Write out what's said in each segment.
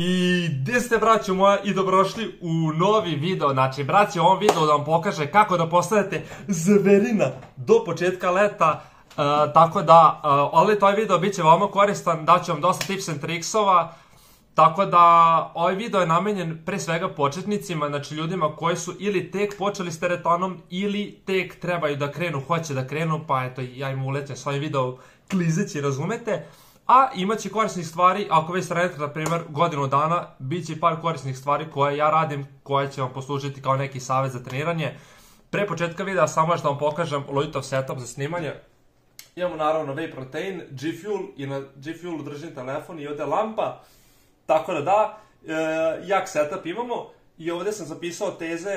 I gdje ste, braćo moja, i dobrošli u novi video. Znači, braćo, ovom videu da vam pokaže kako da postanete zverina do početka leta. Tako da, ovaj video bit će veoma koristan, daću vam dosta tips and triksova. Tako da, ovaj video je namenjen pre svega početnicima, znači ljudima koji su ili tek počeli s teretanom ili tek trebaju da krenu, hoće da krenu, pa eto, ja im ulećem s ovim videom klizeći, razumete? A imat će korisnih stvari, ako već trenete na primjer godinu dana, bit će par korisnih stvari koje ja radim, koje će vam poslužiti kao neki savjet za treniranje. Pre početka videa samo još da vam pokažem Levuu setup za snimanje. Imamo naravno Vprotein, Gfuel i na Gfuelu držim telefon i ovdje lampa. Tako da da, jak setup imamo i ovdje sam zapisao teze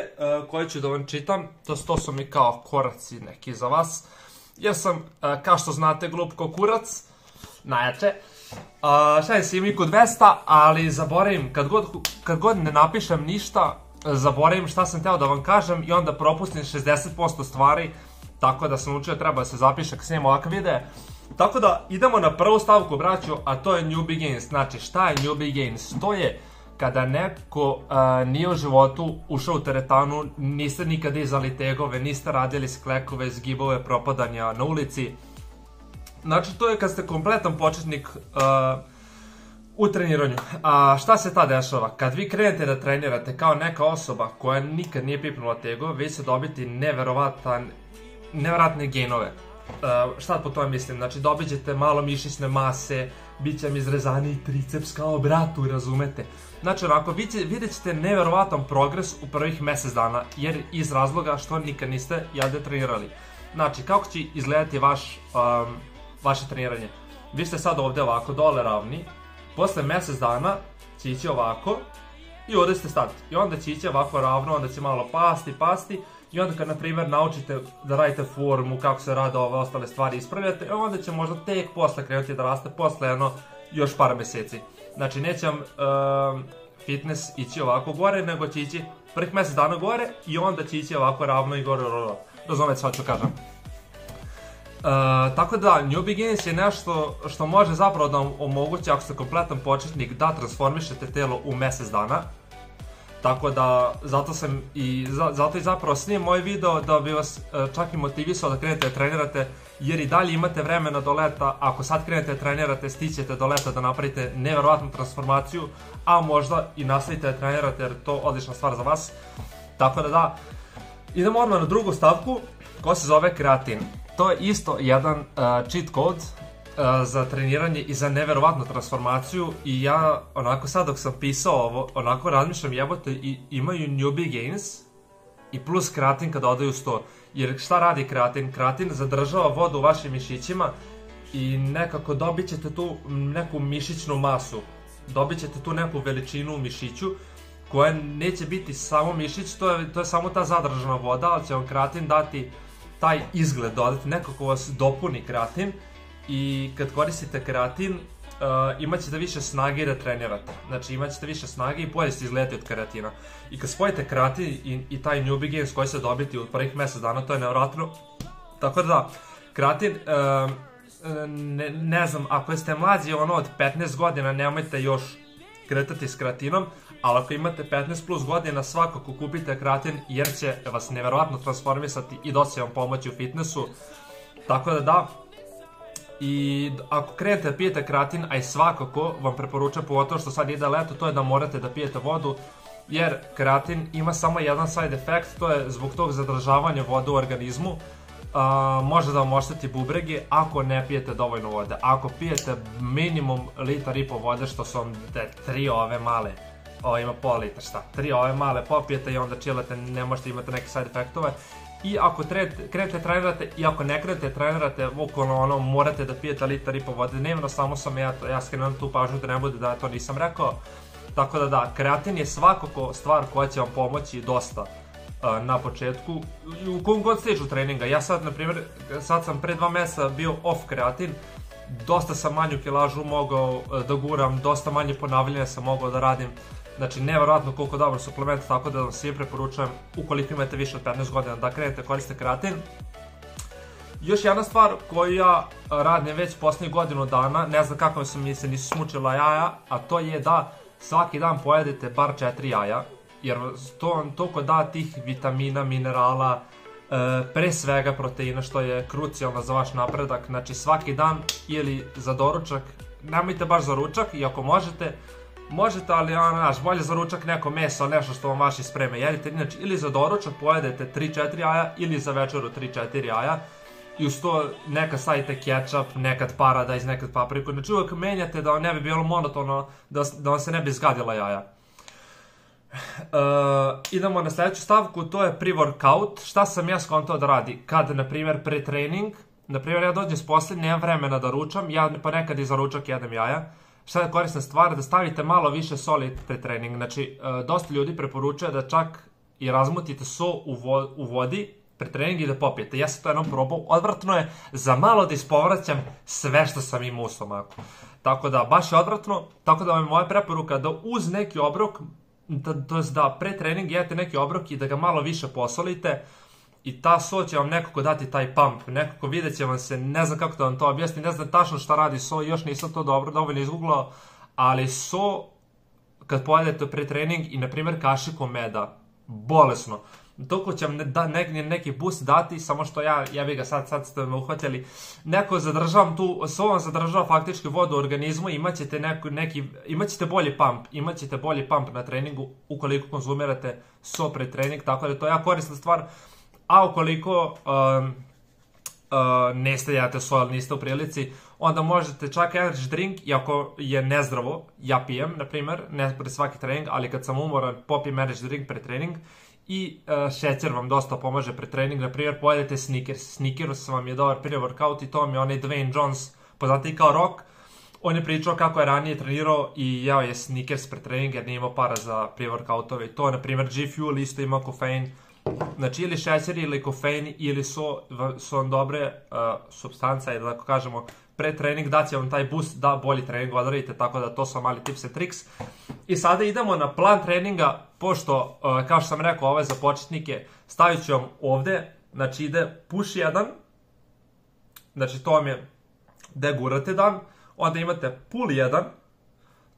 koje ću da vam čitam, to su mi kao koraci neki za vas. Ja sam, kao što znate, glup ko kurac. Najjače, šalim se, imam IQ 200, ali zaboravim, kad god ne napišem ništa, zaboravim šta sam hteo da vam kažem i onda propustim 60% stvari, tako da sam učio treba da se zapiše kad snimam ovakav video. Tako da idemo na prvu stavku, braću, a to je NewBegains. Znači, šta je NewBegains? To je kada neko nije u životu ušao u teretanu, niste nikada izali tegove, niste radili sklekove, zgibove, propadanja na ulici. Znači, to je kad ste kompletan početnik u treniranju. A šta se ta dešava? Kad vi krenete da trenirate kao neka osoba koja nikad nije pipnula tegove, vi ćete dobiti nevjerojatne gainove. Šta po tome mislim? Znači, dobit ćete malo mišićne mase, bit će vam izrezaniji triceps kao bratu, razumete? Znači, onako, vidjet ćete nevjerojatan progres u prvih mjesec dana, jer iz razloga što nikad niste jade trenirali. Znači, kako će izgledati vaše treniranje? Vi ste sad ovdje ovako, dole ravni, posle mjesec dana će ići ovako i ovdje ste stati. I onda će ići ovako ravno, onda će malo pasti i onda kad, na primjer, naučite da radite formu, kako se rade ove ostale stvari, ispravljate, onda će možda tek posle krenuti da raste, posle još par mjeseci. Znači, neće vam fitness ići ovako gore, nego će ići prvih mjesec dana gore i onda će ići ovako ravno i gore, razumete šta ću kažem. Tako da, NewBegains je nešto što može zapravo da vam omogući, ako ste kompletan početnik, da transformišete telo u mjesec dana. Tako da, zato i zapravo snimam ovaj video da bi vas čak i motivisao da krenete da trenirate, jer i dalje imate vremena do leta. Ako sad krenete da trenirate, stićete do leta da napravite nevjerojatnu transformaciju, a možda i nastavite da trenirate, jer to je odlična stvar za vas. Tako da da, idemo odmah na drugu stavku koja se zove kreatin. To je isto jedan cheat code za treniranje i za nevjerovatnu transformaciju i ja onako sad dok sam pisao ovo, onako razmišljam jebote i imaju NewBegains i plus kreatin kada odaju 100. Jer šta radi kreatin? Kreatin zadržava vodu u vašim mišićima i nekako dobit ćete tu neku mišićnu masu, dobit ćete tu neku veličinu u mišiću koja neće biti samo mišić, to je samo ta zadržana voda, ali će vam kreatin dati taj izgled, dodati nekako vas dopuni kreatin i kad koristite kreatin imat ćete više snage da trenirate, znači imat ćete više snage i bolje ste izgledati od kreatina. I kad spojite kreatin i taj NewBegains koji se dobiti u prvih mjesec dana, to je nevjerojatno. Tako da, kreatin, ne znam, ako ste mlađi od 15 godina nemojte još kretati s kreatinom, ali ako imate 15 plus godina svakako kupite kreatin jer će vas nevjerojatno transformisati i dosta će vam pomoći u fitnessu. Tako da da, i ako krenete da pijete kreatin, a i svakako vam preporučam, pogotovo što sad ide leto, to je da morate da pijete vodu, jer kreatin ima samo jedan side effect, to je zbog tog zadržavanja vode u organizmu, može da vam ošteti bubrege ako ne pijete dovoljno vode. Ako pijete minimum 1,5 litara vode, što su vam tri ove male, ovo ima pola litra, šta, tri ove male popijete i onda chillate, ne možete imati neke side effectove. I ako krenete trenirate i ako ne krenete trenirate, morate da pijete 1,5 litara vode dnevno, samo sam ja skrenuo tu pažnju da ne bude da to nisam rekao. Tako da da, kreatin je svakako stvar koja će vam pomoći dosta na početku, u kom god stižu treninga. Ja sad, na primjer, sad sam pre 2 mjeseca bio off kreatin, dosta sam manju kilažu mogao da guram, dosta manje ponavljanja sam mogao da radim. Znači, nevjerojatno koliko dobar suplement, tako da vam svi preporučujem, ukoliko imate više od 15 godina, da krenete koristiti kreatin. Još jedna stvar koju ja radim već posljednjih godinu dana, ne znam kako mi se nisu smučila jaja, a to je da svaki dan pojedite par 4 jaja, jer to vam toliko da tih vitamina, minerala, pre svega proteina, što je krucijalno za vaš napredak. Znači svaki dan ili za doručak, nemojte baš za ručak, i ako možete, možete, ali bolje za ručak neko meso, nešto što vam vaši spreme, jedite. Inače, ili za doručak pojedete 3-4 jaja, ili za večeru 3-4 jaja, i uz to nekad stavite ketchup, nekad paradajz, nekad papriku. Znači uvijek menjate da vam ne bi bilo monotono, da vam se ne bi zgadila jaja. Idemo na sljedeću stavku, to je pre-workout. Šta sam ja skontao da radi? Kad, na primjer, pre-trening, na primjer ja dođem s posla, nemam vremena da ručam, ja ponekad i za ručak jedem jaja. Šta je korisna stvar? Da stavite malo više soli pre-trening. Znači, dosta ljudi preporučuje da čak i razmutite so u vodi pre-trening i da popijete. Ja sam to jednom probao, odvratno je, za malo da ispovraćam sve što sam imao u stomaku. Tako da, baš je odvratno, tako da vam je moja preporuka da uz neki obrok, da pre trening jedete neki obrok i da ga malo više posolite, i ta so će vam nekako dati taj pump, nekako vidjet će vam se, ne znam kako da vam to objasnim, ne znam tačno šta radi so, još nisam to dovoljno izgooglao, ali so kad pojedete pre trening i na primjer kašiku meda, bolesno, toliko će vam neki boost dati, samo što ja bi ga sad ste me uhvatili, neko zadržavam tu, so vam zadržava faktički vodu u organizmu, imat ćete bolji pump na treningu ukoliko konzumirate so pre trening, tako da to je jako korisna stvar, a ukoliko niste jedete so, ali niste u prilici, onda možete čak energy drink, iako je nezdravo, ja pijem, na primjer, ne pred svaki trening, ali kad sam umoran popijem energy drink pre trening, i šećer vam dosta pomaže pre trening, na primjer pojedete Snickers, Snickers vam je dobar pre-workout, i to vam je onaj Dwayne Johnson, poznati kao Rock, on je pričao kako je ranije trenirao i jeo je Snickers pre trening jer nije imao para za pre-workoutove, i to na primjer Gfuel isto ima kofein, znači ili šećer ili kofein ili su vam dobre supstance, da tako kažemo, pre trening daće vam taj boost da bolji trening odradite, tako da to su mali tips i triks. I sada idemo na plan treninga, pošto kao što sam rekao ovo je za početnike, stavit ću vam ovdje, znači ide push 1, znači to vam je gdje gurate dan, onda imate pull 1,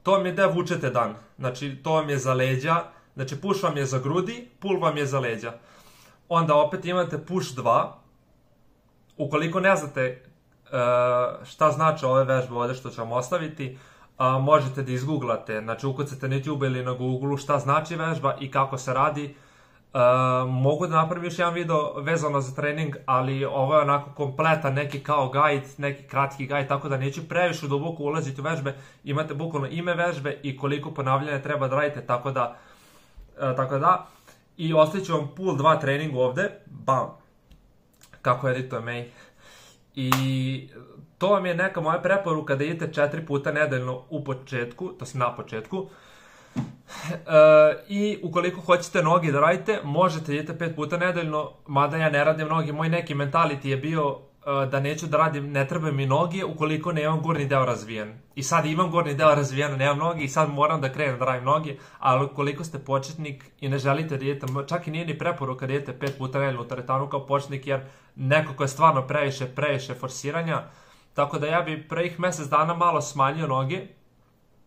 to vam je gdje vučete dan, znači to vam je za leđa, znači push vam je za grudi, pull vam je za leđa. Onda opet imate push 2, ukoliko ne znate šta znače ove vežbe ovdje što ću vam ostaviti, možete da izgooglate, znači ukucate na YouTube ili na Google šta znači vežba i kako se radi. Mogu da napravim još jedan video vezano za trening, ali ovo je onako kompletan neki kao guide, neki kratki guide, tako da neću previše duboko ulaziti u vežbe, imate bukvalno ime vežbe i koliko ponavljanja treba da radite, tako da i ostavit ću vam pull 2 trening ovdje, bam, kako editujem, ej. I to vam je neka moja preporuka da idete 4 puta nedeljno u početku, to si na početku, i ukoliko hoćete noge da radite, možete idete 5 puta nedeljno, mada ja ne radim noge, moj neki mentality je bio da neću da radim, ne treba mi noge ukoliko ne imam gornji deo razvijen. I sad imam gornji deo razvijen, nemam noge i sad moram da krenem da radim noge, ali ukoliko ste početnik i ne želite da idete, čak i nije ni preporuka da idete 5 puta nedeljno u teretanu kao početnik, jer nekako je stvarno previše forsiranja, tako da ja bi prvih mjesec dana malo smanjio noge,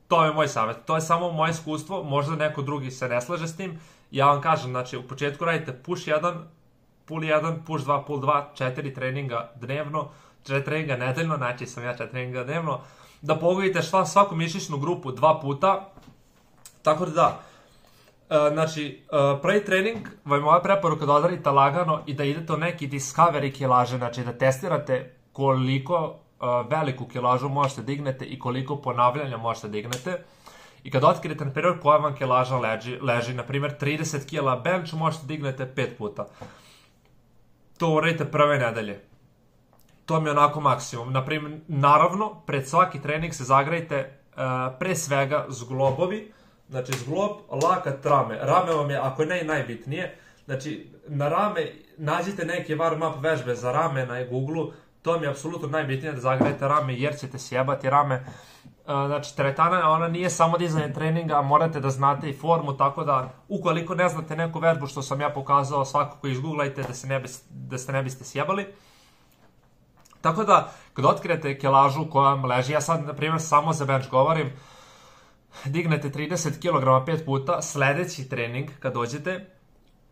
to je moj savjet, to je samo moje iskustvo, možda neko drugi se ne slaže s tim, ja vam kažem, znači u početku radite push 1, pull 1, push 2, pull 2, 4 treninga dnevno, 4 treninga nedeljno, znači sam ja 4 treninga dnevno, da pogodite svaku mišićnu grupu 2 puta, tako da, znači, prvi trening vam je moja preporuka da odradite lagano i da idete u neki discovery kilaže, znači da testirate koliko veliku kilažu možete dignete i koliko ponavljanja možete dignete. I kad otkrijete na primjer koja vam kilaža leži, na primjer 30 kg bench možete dignete 5 puta. To uradite prve nedelje. To mi je onako maksimum. Naravno, pred svaki trening se zagrajte pre svega zglobovi. Znači zglob, lakat, rame. Rame vam je, ako ne i najbitnije, znači na rame nađite neke warm up vežbe za rame na Google-u, to mi je apsolutno najbitnije da zagrajete rame jer ćete sjebati rame. Znači teretana ona nije samo dizajn treninga, morate da znate i formu, tako da ukoliko ne znate neku vežbu što sam ja pokazao, svakako izgooglajte da se ne biste sjebali. Tako da kad otkrijete kilažu koja vam leži, ja sad na primjer samo za bench govorim, dignete 30 kg 5 puta, sljedeći trening kad dođete,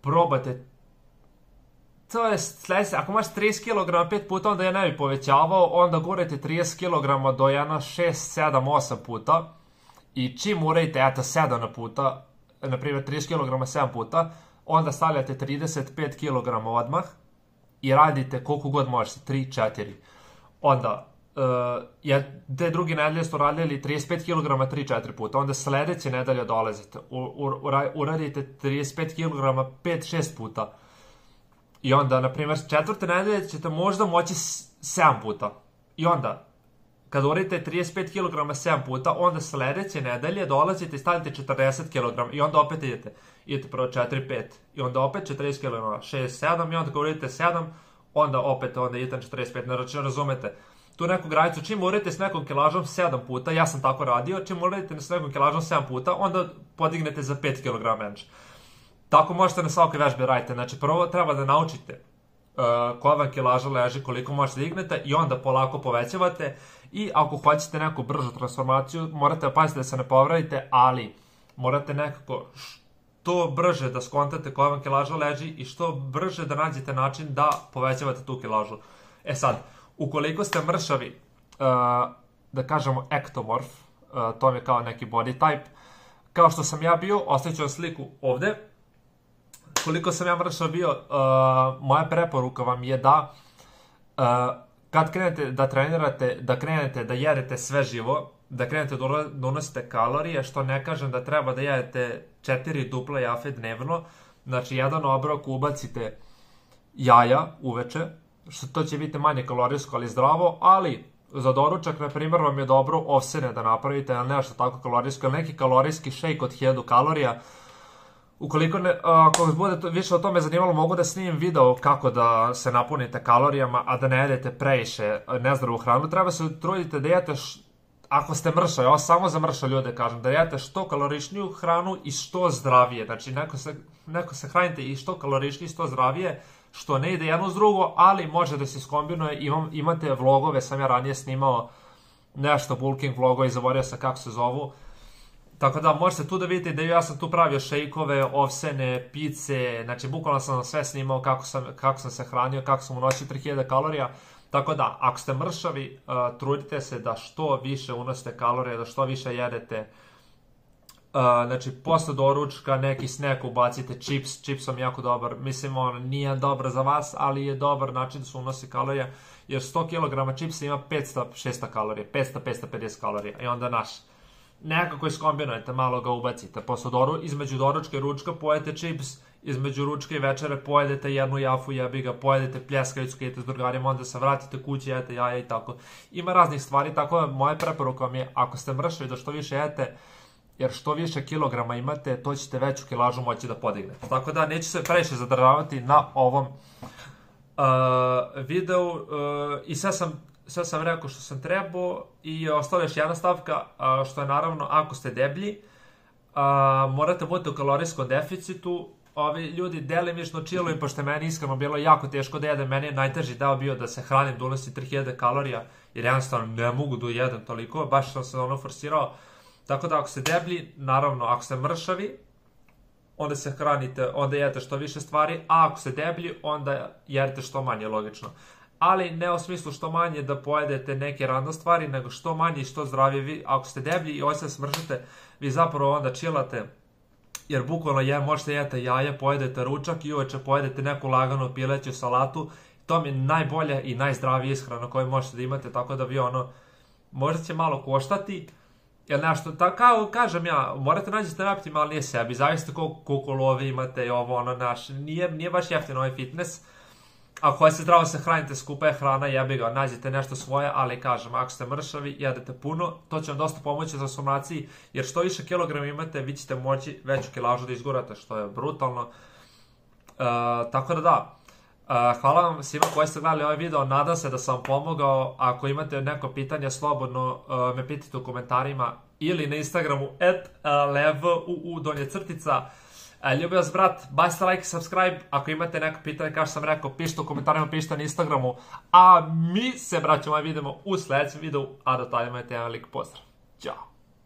probate, to je sljedeći, ako imaš 30 kg 5 puta, onda ja ne bi povećavao, onda gurajte 30 kg do jedna 6, 7, 8 puta i čim urejte, eto 7 puta, naprimjer 30 kg 7 puta, onda stavljate 35 kg odmah i radite koliko god možete, 3, 4. Onda, te drugi nedelje ste uradili 35 kg 3-4 puta, onda sljedeće nedelje dolazite, uradite 35 kg 5-6 puta i onda, na primjer, četvrte nedelje ćete možda moći 7 puta i onda, kad uradite 35 kg 7 puta, onda sljedeće nedelje dolazite i stavite 40 kg i onda opet idete prvo 4-5 i onda opet 40 kg 6-7 i onda kad uradite 7, onda opet idete 45, znači razumete tu neku granicu, čim uradite s nekom kilažom 7 puta, ja sam tako radio, čim uradite s nekom kilažom 7 puta, onda podignete za 5 kg menš. Tako možete na svakoj vežbi raditi, znači prvo treba da naučite koja vam kilaža leži, koliko možete dignete i onda polako povećavate i ako hoćete neku bržu transformaciju, morate paziti da se ne povredite, ali morate nekako što brže da skontate koja vam kilaža leži i što brže da nađete način da povećavate tu kilažu. E sad, ukoliko ste mršavi, da kažemo ektomorf, to je kao neki body type, kao što sam ja bio, ostavit ću vam sliku ovdje, koliko sam ja mršav bio, moja preporuka vam je da kad krenete da trenirate, da krenete da jedete sve živo, da krenete da unosite kalorije, što ne kažem da treba da jedete 4 duple jafe dnevno, znači jedan obrok ubacite jaja uveče, što to će biti manje kalorijsko, ali zdravo, ali za doručak, na primjer, vam je dobro ovsene da napravite, ali nešto tako kalorijsko, ili neki kalorijski šejk od 1000 kalorija. Ukoliko vas bude više o tome zanimalo, mogu da snimim video kako da se napunite kalorijama, a da ne jedete previše nezdravu hranu. Treba se truditi da jedete, ako ste mršavi, ovo samo za mršave ljude kažem, da jedete što kaloričniju hranu i što zdravije. Znači, neko se hranite i što kaloričnije i što zdravije, što ne ide jedno s drugo, ali može da se skombinuje, imate vlogove, sam ja ranije snimao nešto, bulking vlogove, zaboravio sam kako se zovu, tako da možete tu da vidite da ja sam tu pravio šejkove, ovsene, pice, znači bukvalno sam sve snimao kako sam se hranio, kako sam unosio 3000 kalorija, tako da ako ste mršavi, trudite se da što više unosite kalorije, da što više jedete. Znači, posle doručka neki snack ubacite, čips, čipsom jako dobar, mislim on nije dobar za vas, ali je dobar način da se unosi kalorija, jer 100 kg čipsa ima 500-600 kalorija, 500-550 kalorija, i onda naš, nekako iskombinujete, malo ga ubacite, između doručka i ručka pojete čips, između ručka i večere pojedete jednu jafu, jebiga, pojedete pljeskavicu, idete s drugarima, onda se vratite kući, jedete jaja i tako, ima raznih stvari, tako da moja preporuka vam je, ako ste mršavi, da što više jedete, jer što više kilograma imate, to ćete veću kilažu moći da podignete. Tako da neću se previše zadržavati na ovom videu. I sve sam rekao što sam trebao i ostala još jedna stavka, što je naravno ako ste deblji, morate biti u kalorijskom deficitu. Ovi ljudi delimično chilluju, pošto je meni iskreno bilo jako teško da jedem, meni je najteži deo bio da se hranim, da unosim 3000 kalorija, jer jednostavno ne mogu da jedem toliko, baš sam se ono forsirao. Tako da ako ste deblji, naravno ako ste mršavi, onda se hranite, onda jedete što više stvari, a ako ste deblji, onda jedete što manje, logično. Ali ne u smislu što manje da pojedete neke random stvari, nego što manje i što zdravije vi. Ako ste deblji i hoćete smršate, vi zapravo onda chillate, jer bukvalno možete jedete jaje, pojedete ručak i uveče pojedete neku laganu pileću salatu. To mi je najbolja i najzdravija ishrana koju možete da imate, tako da vi ono, možda će malo koštati, jer nešto, kao kažem ja, morate nađete napitnjima, ali nije sebi, zavisite koliko love imate i ovo, ono, naš, nije baš jeftin ovaj fitness. Ako hoćete zdravo se hranite, skupa je hrana, jebi ga, nađete nešto svoje, ali kažem, ako ste mršavi, jedete puno, to će vam dosta pomoći u transformaciji, jer što više kilograma imate, vi ćete moći veću kilažu da izgurate, što je brutalno. Tako da da. Hvala vam svima koji ste gledali ovaj video, nadam se da sam vam pomogao, ako imate neko pitanje slobodno me pitajte u komentarima ili na Instagramu @levuu_. Ljubim vas brat, bacite like i subscribe, ako imate neko pitanje kao što sam rekao pišite u komentarima, pišite na Instagramu, a mi se braćamo i vidimo u sljedećem videu, a do tada imajte jedan lik pozdrav, ćao!